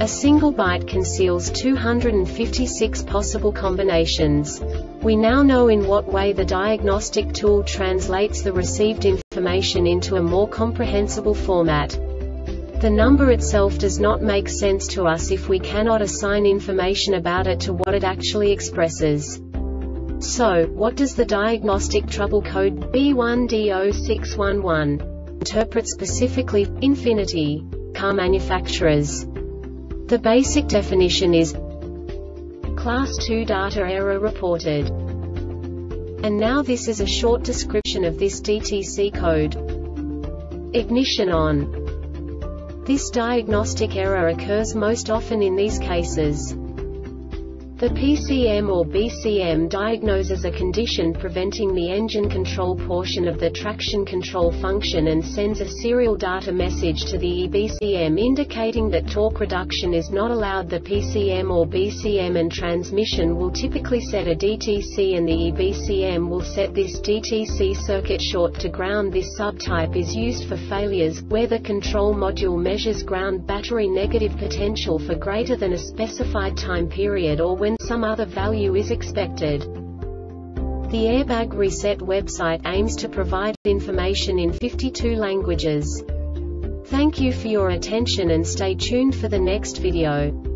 A single byte conceals 256 possible combinations. We now know in what way the diagnostic tool translates the received information into a more comprehensible format. The number itself does not make sense to us if we cannot assign information about it to what it actually expresses. So, what does the diagnostic trouble code B1D06-11 interpret specifically, Infiniti, car manufacturers? The basic definition is Class 2 data error reported. And now this is a short description of this DTC code. Ignition on. This diagnostic error occurs most often in these cases. The PCM or BCM diagnoses a condition preventing the engine control portion of the traction control function and sends a serial data message to the EBCM indicating that torque reduction is not allowed. The PCM or BCM and transmission will typically set a DTC, and the EBCM will set this DTC circuit short to ground. This subtype is used for failures where the control module measures ground battery negative potential for greater than a specified time period, or when some other value is expected. The Airbag Reset website aims to provide information in 52 languages. Thank you for your attention and stay tuned for the next video.